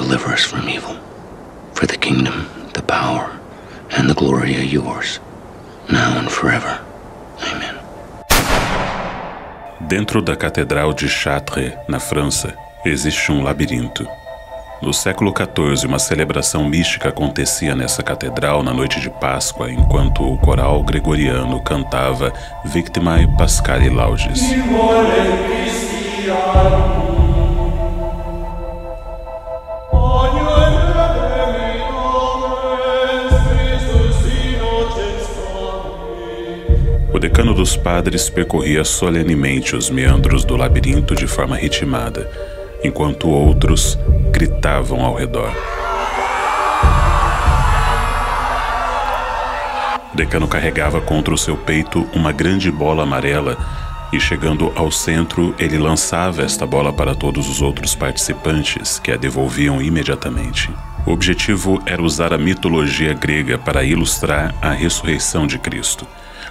deliver us from evil. For the kingdom, the power, and the glory are yours, now and forever. Amen. Dentro da Catedral de Chartres, na França, existe um labirinto. No século XIV, uma celebração mística acontecia nessa catedral na noite de Páscoa, enquanto o coral gregoriano cantava Victimae Paschali Laudes. O decano dos padres percorria solenemente os meandros do labirinto de forma ritmada, enquanto outros gritavam ao redor. O decano carregava contra o seu peito uma grande bola amarela e, chegando ao centro, ele lançava esta bola para todos os outros participantes, que a devolviam imediatamente. O objetivo era usar a mitologia grega para ilustrar a ressurreição de Cristo.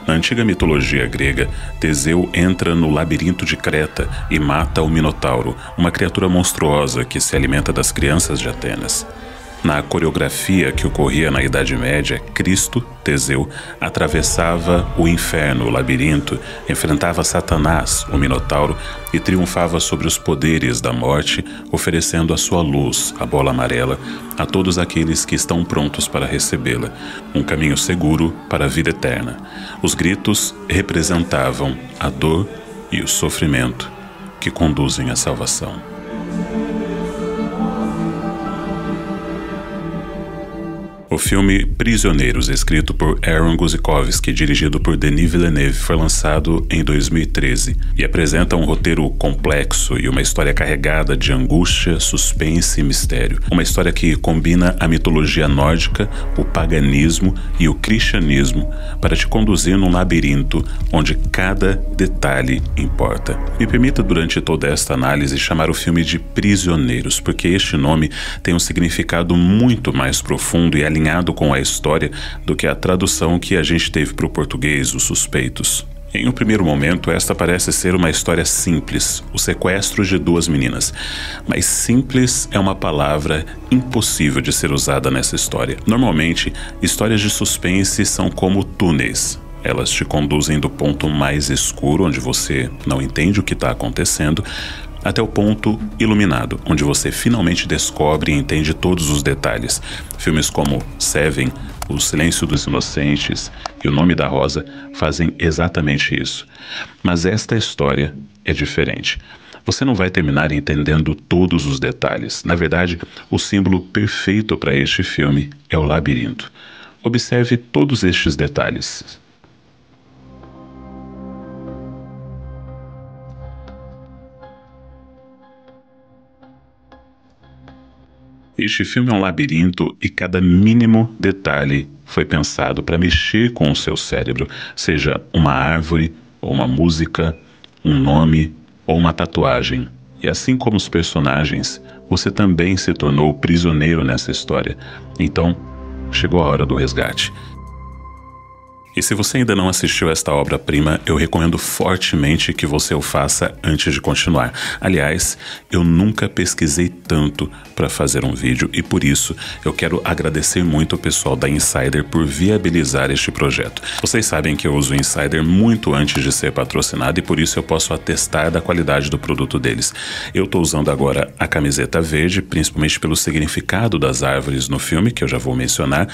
Na antiga mitologia grega, Teseu entra no labirinto de Creta e mata o Minotauro, uma criatura monstruosa que se alimenta das crianças de Atenas. Na coreografia que ocorria na Idade Média, Cristo, Teseu, atravessava o inferno, o labirinto, enfrentava Satanás, o Minotauro, e triunfava sobre os poderes da morte, oferecendo a sua luz, a bola amarela, a todos aqueles que estão prontos para recebê-la, um caminho seguro para a vida eterna. Os gritos representavam a dor e o sofrimento que conduzem à salvação. O filme Prisioneiros, escrito por Aaron Guzikowski e dirigido por Denis Villeneuve, foi lançado em 2013 e apresenta um roteiro complexo e uma história carregada de angústia, suspense e mistério. Uma história que combina a mitologia nórdica, o paganismo e o cristianismo para te conduzir num labirinto onde cada detalhe importa. Me permita, durante toda esta análise, chamar o filme de Prisioneiros, porque este nome tem um significado muito mais profundo e alinhado com a história do que a tradução que a gente teve para o português, Os Suspeitos. Em um primeiro momento, esta parece ser uma história simples, o sequestro de duas meninas. Mas simples é uma palavra impossível de ser usada nessa história. Normalmente, histórias de suspense são como túneis. Elas te conduzem do ponto mais escuro, onde você não entende o que está acontecendo, até o ponto iluminado, onde você finalmente descobre e entende todos os detalhes. Filmes como Seven, O Silêncio dos Inocentes e O Nome da Rosa fazem exatamente isso. Mas esta história é diferente. Você não vai terminar entendendo todos os detalhes. Na verdade, o símbolo perfeito para este filme é o labirinto. Observe todos estes detalhes. Este filme é um labirinto e cada mínimo detalhe foi pensado para mexer com o seu cérebro, seja uma árvore, ou uma música, um nome ou uma tatuagem. E assim como os personagens, você também se tornou prisioneiro nessa história. Então, chegou a hora do resgate. E se você ainda não assistiu esta obra-prima, eu recomendo fortemente que você o faça antes de continuar. Aliás, eu nunca pesquisei tanto para fazer um vídeo e por isso eu quero agradecer muito ao pessoal da Insider por viabilizar este projeto. Vocês sabem que eu uso o Insider muito antes de ser patrocinado e por isso eu posso atestar da qualidade do produto deles. Eu estou usando agora a camiseta verde, principalmente pelo significado das árvores no filme, que eu já vou mencionar,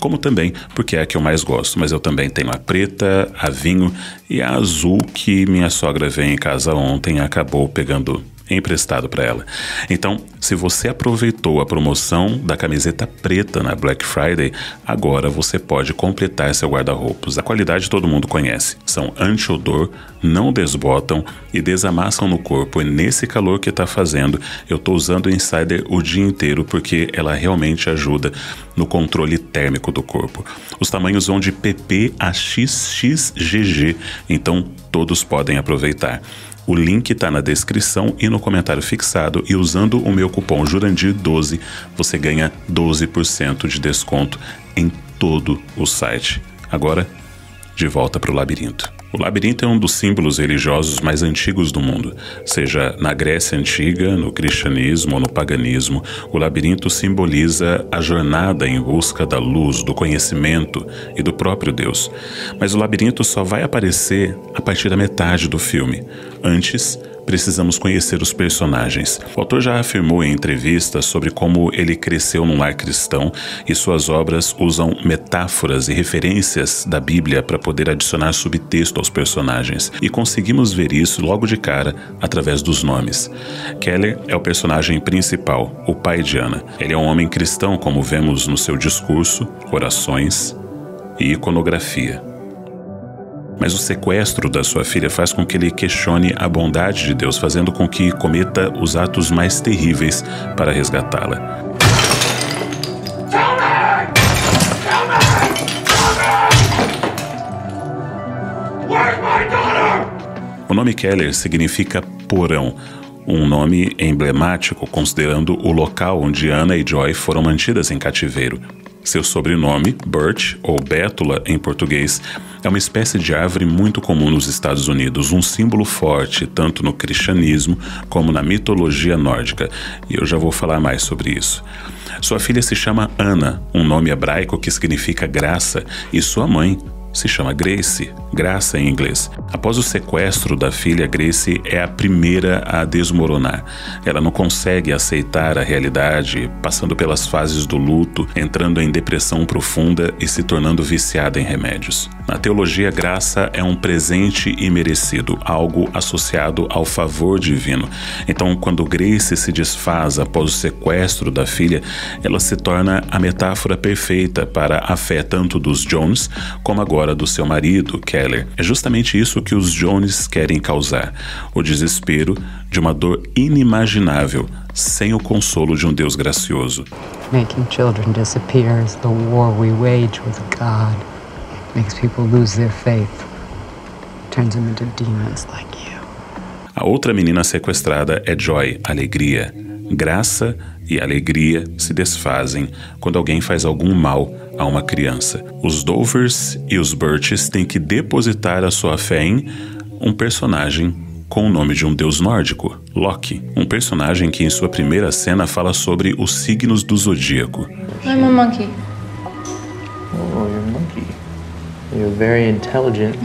como também porque é a que eu mais gosto, mas eu também tem a preta, a vinho e a azul que minha sogra veio em casa ontem e acabou pegando emprestado para ela. Então, se você aproveitou a promoção da camiseta preta na Black Friday, agora você pode completar seu guarda-roupas. A qualidade todo mundo conhece. São anti-odor, não desbotam e desamassam no corpo. E nesse calor que tá fazendo, eu tô usando o Insider o dia inteiro porque ela realmente ajuda no controle térmico do corpo. Os tamanhos vão de PP a XXGG, então todos podem aproveitar. O link está na descrição e no comentário fixado e usando o meu cupom JURANDIR12 você ganha 12% de desconto em todo o site. Agora, de volta para o labirinto. O labirinto é um dos símbolos religiosos mais antigos do mundo. Seja na Grécia Antiga, no cristianismo ou no paganismo, o labirinto simboliza a jornada em busca da luz, do conhecimento e do próprio Deus. Mas o labirinto só vai aparecer a partir da metade do filme. Antes, precisamos conhecer os personagens. O autor já afirmou em entrevistas sobre como ele cresceu num lar cristão e suas obras usam metáforas e referências da Bíblia para poder adicionar subtexto aos personagens, e conseguimos ver isso logo de cara através dos nomes. Keller é o personagem principal, o pai de Ana. Ele é um homem cristão, como vemos no seu discurso, orações e iconografia. Mas o sequestro da sua filha faz com que ele questione a bondade de Deus, fazendo com que cometa os atos mais terríveis para resgatá-la. O nome Keller significa porão, um nome emblemático considerando o local onde Ana e Joy foram mantidas em cativeiro. Seu sobrenome, Birch, ou Bétula em português, é uma espécie de árvore muito comum nos Estados Unidos, um símbolo forte tanto no cristianismo como na mitologia nórdica, e eu já vou falar mais sobre isso. Sua filha se chama Ana, um nome hebraico que significa graça, e sua mãe se chama Grace, graça em inglês. Após o sequestro da filha, Grace é a primeira a desmoronar. Ela não consegue aceitar a realidade, passando pelas fases do luto, entrando em depressão profunda e se tornando viciada em remédios. Na teologia, graça é um presente imerecido, algo associado ao favor divino. Então, quando Grace se desfaz após o sequestro da filha, ela se torna a metáfora perfeita para a fé tanto dos Jones como agora do seu marido, Keller. É justamente isso que os Jones querem causar, o desespero de uma dor inimaginável, sem o consolo de um Deus gracioso. Making children disappear is the war we wage with God. Makes people lose their faith. Turns them into demons like you. A outra menina sequestrada é Joy, alegria. Graça e alegria se desfazem quando alguém faz algum mal a uma criança. Os Dovers e os Birches têm que depositar a sua fé em um personagem com o nome de um deus nórdico, Loki, um personagem que em sua primeira cena fala sobre os signos do zodíaco. I'm a monkey. Oh, you're a monkey. You're very intelligent.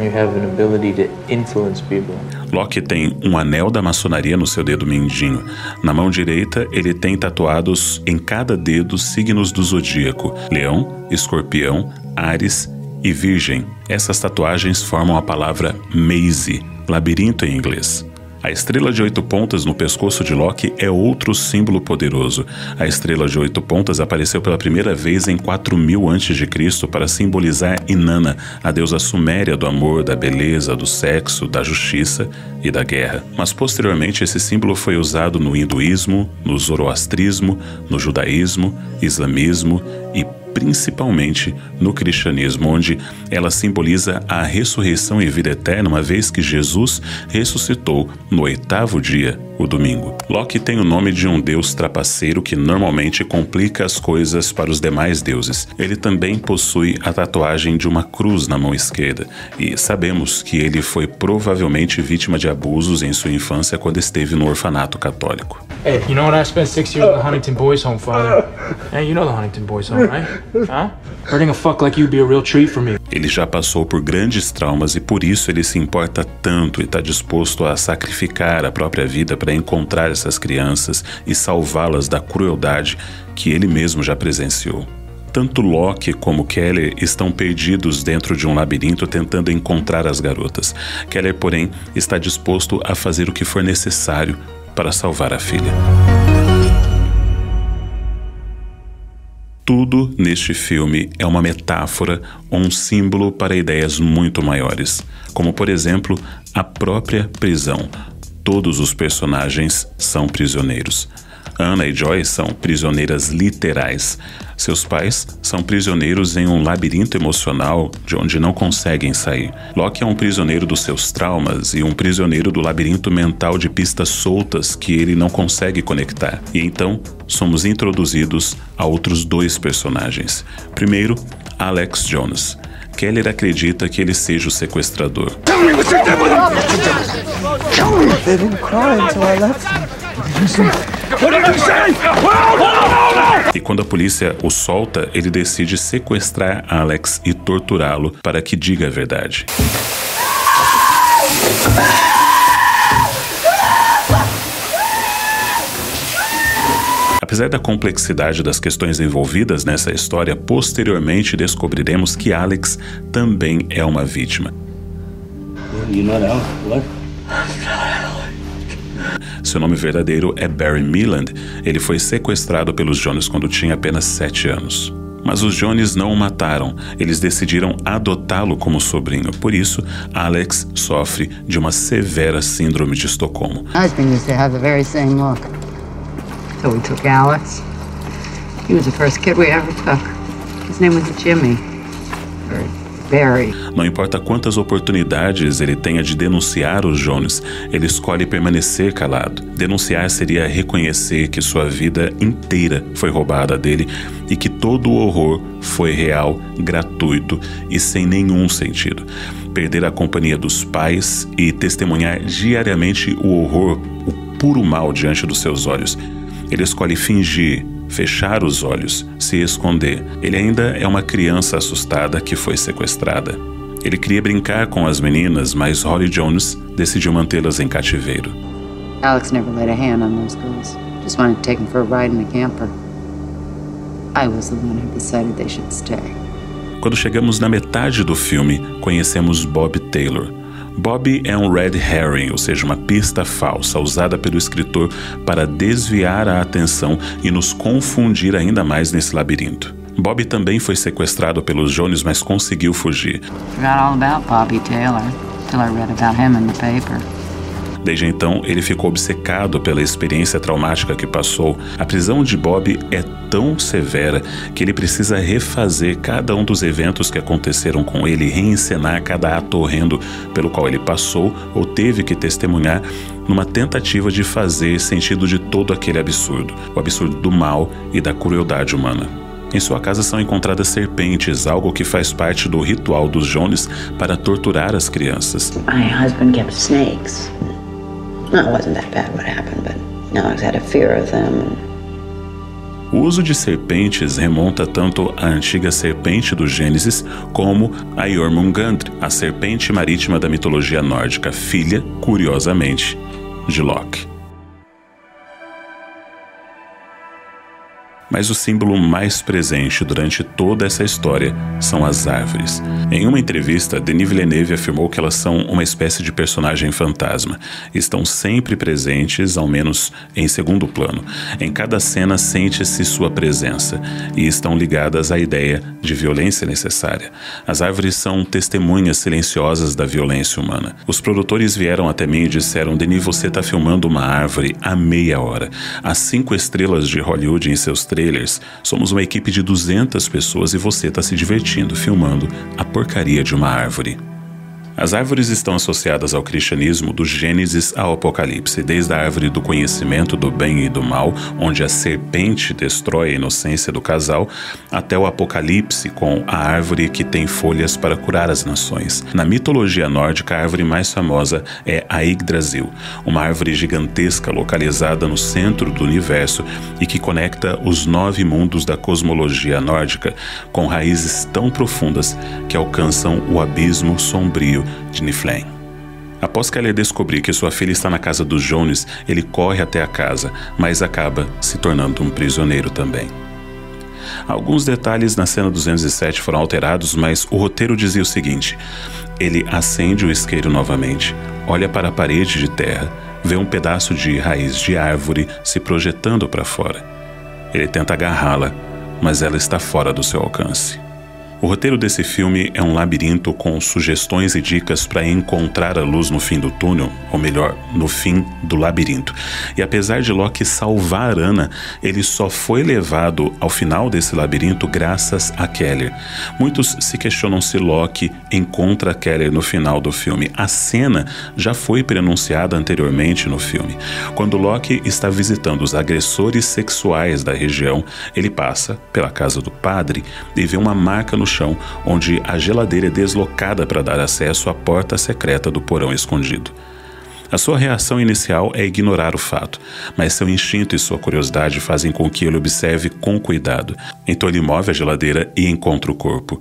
You have an ability to influence people. Loki tem um anel da maçonaria no seu dedo mindinho. Na mão direita, ele tem tatuados em cada dedo signos do zodíaco: Leão, Escorpião, Áries e Virgem. Essas tatuagens formam a palavra maze, labirinto em inglês. A estrela de 8 pontas no pescoço de Loki é outro símbolo poderoso. A estrela de 8 pontas apareceu pela primeira vez em 4000 a.C. para simbolizar Inanna, a deusa suméria do amor, da beleza, do sexo, da justiça e da guerra. Mas posteriormente esse símbolo foi usado no hinduísmo, no zoroastrismo, no judaísmo, islamismo e principalmente no cristianismo, onde ela simboliza a ressurreição e vida eterna, uma vez que Jesus ressuscitou no 8º dia, o domingo. Loki tem o nome de um deus trapaceiro que normalmente complica as coisas para os demais deuses. Ele também possui a tatuagem de uma cruz na mão esquerda, e sabemos que ele foi provavelmente vítima de abusos em sua infância quando esteve no orfanato católico. Hey, you know what? I spent 6 years in the Huntington Boys Home, father. Hey, you know the Huntington Boys Home, right? Ele já passou por grandes traumas e por isso ele se importa tanto e está disposto a sacrificar a própria vida para encontrar essas crianças e salvá-las da crueldade que ele mesmo já presenciou. Tanto Loki como Keller estão perdidos dentro de um labirinto tentando encontrar as garotas. Keller, porém, está disposto a fazer o que for necessário para salvar a filha. Tudo neste filme é uma metáfora ou um símbolo para ideias muito maiores, como por exemplo, a própria prisão. Todos os personagens são prisioneiros. Ana e Joy são prisioneiras literais. Seus pais são prisioneiros em um labirinto emocional de onde não conseguem sair. Loki é um prisioneiro dos seus traumas e um prisioneiro do labirinto mental de pistas soltas que ele não consegue conectar. E então, somos introduzidos a outros 2 personagens. Primeiro, Alex Jones. Keller acredita que ele seja o sequestrador. E quando a polícia o solta, ele decide sequestrar Alex e torturá-lo para que diga a verdade. Apesar da complexidade das questões envolvidas nessa história, posteriormente descobriremos que Alex também é uma vítima. Seu nome verdadeiro é Barry Milland. Ele foi sequestrado pelos Jones quando tinha apenas 7 anos. Mas os Jones não o mataram, eles decidiram adotá-lo como sobrinho. Por isso, Alex sofre de uma severa síndrome de Estocolmo. So we took Alex. He was the first kid we ever took. His name was Jimmy Barry. Não importa quantas oportunidades ele tenha de denunciar os Jones, ele escolhe permanecer calado. Denunciar seria reconhecer que sua vida inteira foi roubada dele e que todo o horror foi real, gratuito e sem nenhum sentido. Perder a companhia dos pais e testemunhar diariamente o horror, o puro mal diante dos seus olhos. Ele escolhe fingir, fechar os olhos, se esconder. Ele ainda é uma criança assustada que foi sequestrada. Ele queria brincar com as meninas, mas Holly Jones decidiu mantê-las em cativeiro. Alex never laid a hand on those girls. Just wanted to take them for a ride in a camper. I was the one who decided they should stay. Quando chegamos na metade do filme, conhecemos Bob Taylor. Bob é um red herring, ou seja, uma pista falsa usada pelo escritor para desviar a atenção e nos confundir ainda mais nesse labirinto. Bob também foi sequestrado pelos Jones, mas conseguiu fugir. Desde então, ele ficou obcecado pela experiência traumática que passou. A prisão de Bob é tão severa que ele precisa refazer cada um dos eventos que aconteceram com ele, reencenar cada ato horrendo pelo qual ele passou ou teve que testemunhar, numa tentativa de fazer sentido de todo aquele absurdo, o absurdo do mal e da crueldade humana. Em sua casa são encontradas serpentes, algo que faz parte do ritual dos Jones para torturar as crianças. My husband kept snakes. O uso de serpentes remonta tanto à antiga serpente do Gênesis como a Jörmungandr, a serpente marítima da mitologia nórdica, filha, curiosamente, de Loki. Mas o símbolo mais presente durante toda essa história são as árvores. Em uma entrevista, Denis Villeneuve afirmou que elas são uma espécie de personagem fantasma. Estão sempre presentes, ao menos em segundo plano. Em cada cena sente-se sua presença e estão ligadas à ideia de violência necessária. As árvores são testemunhas silenciosas da violência humana. Os produtores vieram até mim e disseram: Denis, você está filmando uma árvore há meia hora. As 5 estrelas de Hollywood em seus trailers, somos uma equipe de 200 pessoas e você está se divertindo filmando a porcaria de uma árvore. As árvores estão associadas ao cristianismo do Gênesis ao Apocalipse, desde a árvore do conhecimento do bem e do mal, onde a serpente destrói a inocência do casal, até o Apocalipse com a árvore que tem folhas para curar as nações. Na mitologia nórdica, a árvore mais famosa é a Yggdrasil, uma árvore gigantesca localizada no centro do universo e que conecta os 9 mundos da cosmologia nórdica, com raízes tão profundas que alcançam o abismo sombrio de Niflaine. Após Keller descobrir que sua filha está na casa dos Jones, ele corre até a casa, mas acaba se tornando um prisioneiro também. Alguns detalhes na cena 207 foram alterados, mas o roteiro dizia o seguinte: ele acende o isqueiro novamente, olha para a parede de terra, vê um pedaço de raiz de árvore se projetando para fora. Ele tenta agarrá-la, mas ela está fora do seu alcance. O roteiro desse filme é um labirinto com sugestões e dicas para encontrar a luz no fim do túnel, ou melhor, no fim do labirinto. E apesar de Loki salvar Ana, ele só foi levado ao final desse labirinto graças a Keller. Muitos se questionam se Loki encontra Keller no final do filme. A cena já foi prenunciada anteriormente no filme. Quando Loki está visitando os agressores sexuais da região, ele passa pela casa do padre e vê uma marca no no chão, onde a geladeira é deslocada para dar acesso à porta secreta do porão escondido. A sua reação inicial é ignorar o fato, mas seu instinto e sua curiosidade fazem com que ele observe com cuidado. Então ele move a geladeira e encontra o corpo.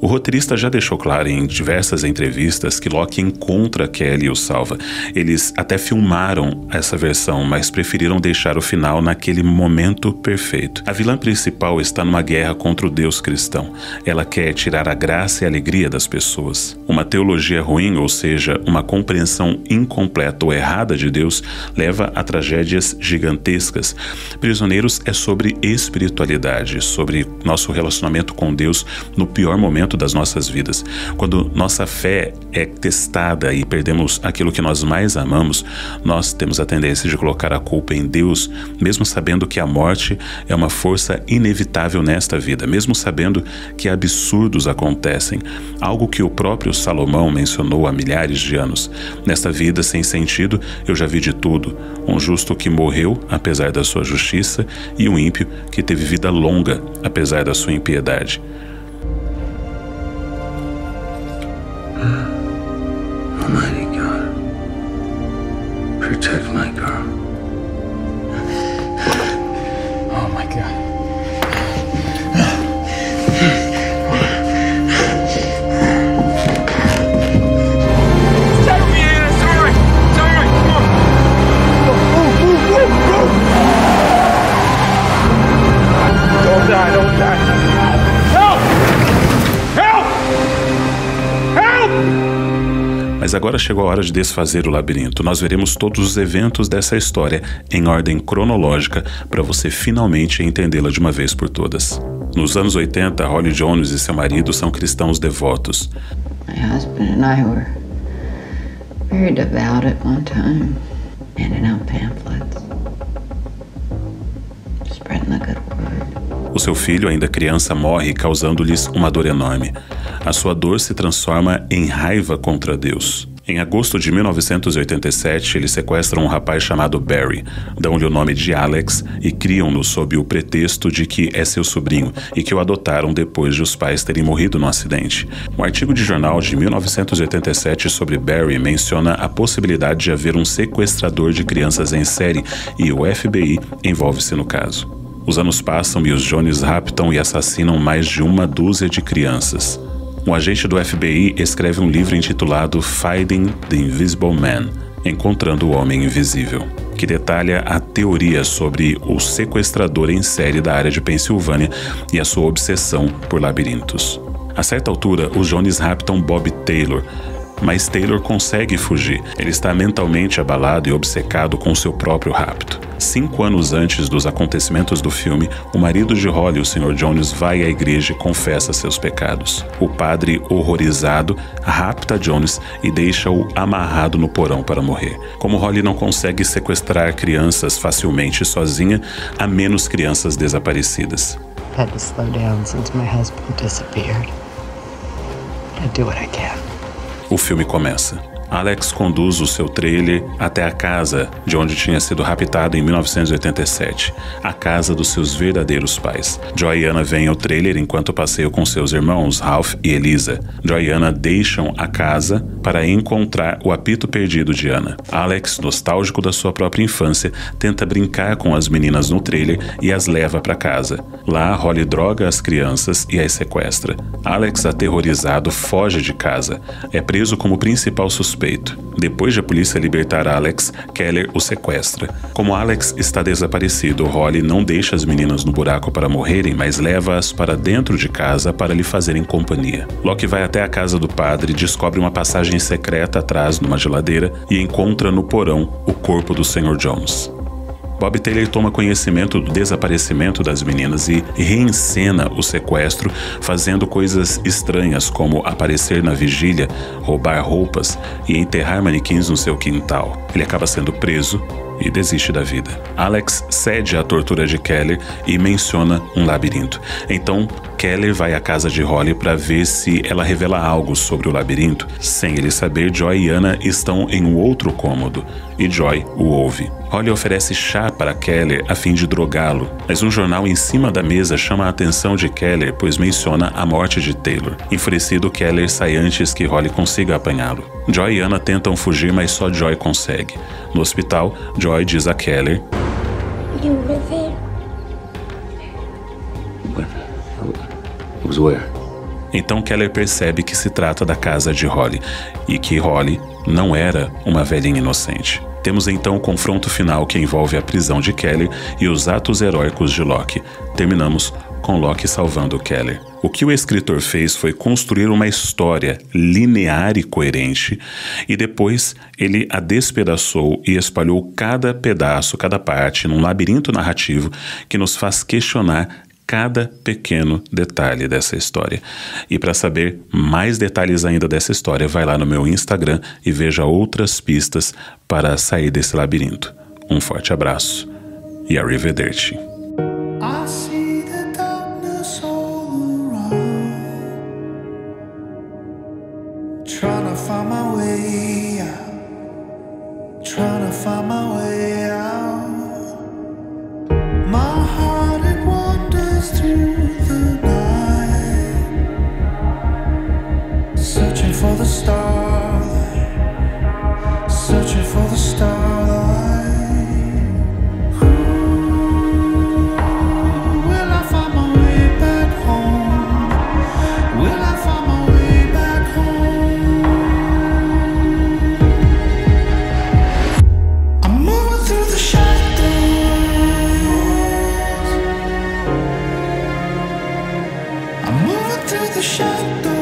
O roteirista já deixou claro em diversas entrevistas que Loki encontra Kelly e o salva. Eles até filmaram essa versão, mas preferiram deixar o final naquele momento perfeito. A vilã principal está numa guerra contra o Deus cristão. Ela quer tirar a graça e a alegria das pessoas. Uma teologia ruim, ou seja, uma compreensão incompleta ou errada de Deus, leva a tragédias gigantescas. Prisioneiros é sobre espiritualidade, sobre nosso relacionamento com Deus no pior momento das nossas vidas. Quando nossa fé é testada e perdemos aquilo que nós mais amamos, nós temos a tendência de colocar a culpa em Deus, mesmo sabendo que a morte é uma força inevitável nesta vida, mesmo sabendo que absurdos acontecem, algo que o próprio Salomão mencionou há milhares de anos. Nesta vida sem sentido, eu já vi de tudo. Um justo que morreu, apesar da sua justiça, e um ímpio que teve vida longa, apesar da sua impiedade. Almighty God, protect my girl. Oh my God. Take me in, it's alright, it's alright, come on. Move, move, move, move. Don't die, don't die. Mas agora chegou a hora de desfazer o labirinto. Nós veremos todos os eventos dessa história em ordem cronológica para você finalmente entendê-la de uma vez por todas. Nos anos 80, Holly Jones e seu marido são cristãos devotos. My husband and I were very devout at one time, handing out pamphlets, spreading the good word. O seu filho, ainda criança, morre, causando-lhes uma dor enorme. A sua dor se transforma em raiva contra Deus. Em agosto de 1987, eles sequestram um rapaz chamado Barry, dão-lhe o nome de Alex e criam-no sob o pretexto de que é seu sobrinho e que o adotaram depois de os pais terem morrido no acidente. Um artigo de jornal de 1987 sobre Barry menciona a possibilidade de haver um sequestrador de crianças em série e o FBI envolve-se no caso. Os anos passam e os Jones raptam e assassinam mais de uma dúzia de crianças. Um agente do FBI escreve um livro intitulado Finding the Invisible Man, Encontrando o Homem Invisível, que detalha a teoria sobre o sequestrador em série da área de Pensilvânia e a sua obsessão por labirintos. A certa altura, os Jones raptam Bob Taylor, mas Taylor consegue fugir. Ele está mentalmente abalado e obcecado com seu próprio rapto. 5 anos antes dos acontecimentos do filme, o marido de Holly, o Sr. Jones, vai à igreja e confessa seus pecados. O padre, horrorizado, rapta Jones e deixa-o amarrado no porão para morrer. Como Holly não consegue sequestrar crianças facilmente sozinha, há menos crianças desaparecidas. Eu tive que slow down since my husband disappeared. I'll do what I can. O filme começa. Alex conduz o seu trailer até a casa de onde tinha sido raptado em 1987, a casa dos seus verdadeiros pais. Joy e Ana vêm ao trailer enquanto passeiam com seus irmãos Ralph e Elisa. Joy e Ana deixam a casa para encontrar o apito perdido de Ana. Alex, nostálgico da sua própria infância, tenta brincar com as meninas no trailer e as leva para casa. Lá, Holly droga as crianças e as sequestra. Alex, aterrorizado, foge de casa. É preso como principal suspeito. Depois de a polícia libertar Alex, Keller o sequestra. Como Alex está desaparecido, Holly não deixa as meninas no buraco para morrerem, mas leva-as para dentro de casa para lhe fazerem companhia. Loki vai até a casa do padre, descobre uma passagem secreta atrás de uma geladeira e encontra no porão o corpo do Sr. Jones. Bob Taylor toma conhecimento do desaparecimento das meninas e reencena o sequestro, fazendo coisas estranhas como aparecer na vigília, roubar roupas e enterrar manequins no seu quintal. Ele acaba sendo preso e desiste da vida. Alex cede à tortura de Keller e menciona um labirinto. Então, Keller vai à casa de Holly para ver se ela revela algo sobre o labirinto. Sem ele saber, Joy e Ana estão em um outro cômodo, e Joy o ouve. Holly oferece chá para Keller a fim de drogá-lo, mas um jornal em cima da mesa chama a atenção de Keller, pois menciona a morte de Taylor. Enfurecido, Keller sai antes que Holly consiga apanhá-lo. Joy e Ana tentam fugir, mas só Joy consegue. No hospital, Joy diz a Keller: "You were there." Então Keller percebe que se trata da casa de Holly, e que Holly não era uma velhinha inocente. Temos então o confronto final que envolve a prisão de Keller e os atos heróicos de Loki. Terminamos com Loki salvando Keller. O que o escritor fez foi construir uma história linear e coerente, e depois ele a despedaçou e espalhou cada pedaço, cada parte, num labirinto narrativo que nos faz questionar cada pequeno detalhe dessa história. E para saber mais detalhes ainda dessa história, vai lá no meu Instagram e veja outras pistas para sair desse labirinto. Um forte abraço e arrivederci. Shadow.